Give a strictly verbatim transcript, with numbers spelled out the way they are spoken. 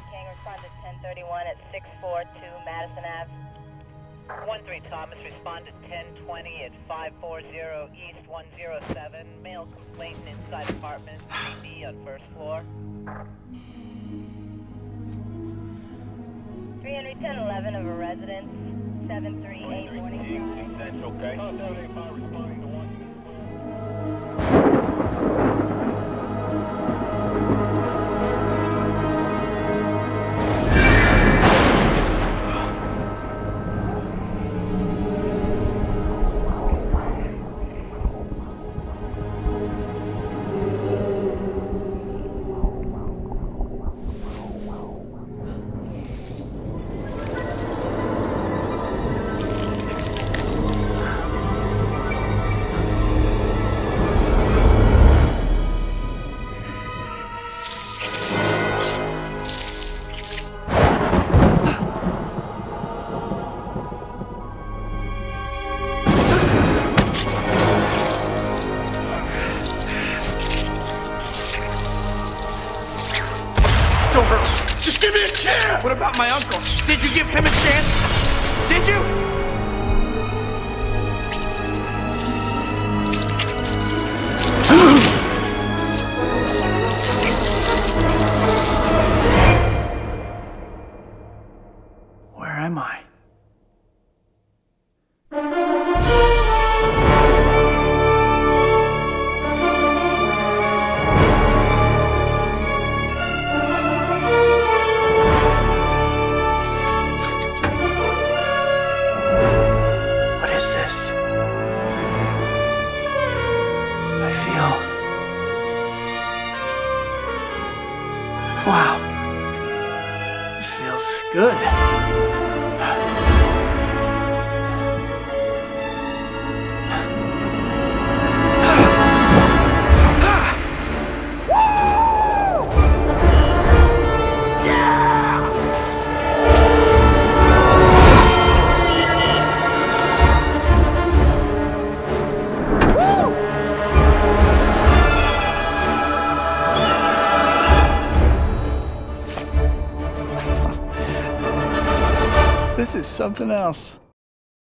Tower King, respond to ten thirty-one at six forty-two Madison Avenue. one three Thomas, respond to ten twenty at five forty East one oh seven. Male complainant inside apartment, C B on first floor. three ten eleven of a residence, seven three eight Morningside. Central, okay. seven eighty-five responding to one. Just give me a chance! What about my uncle? Did you give him a chance? Did you? Wow, this feels good. This is something else.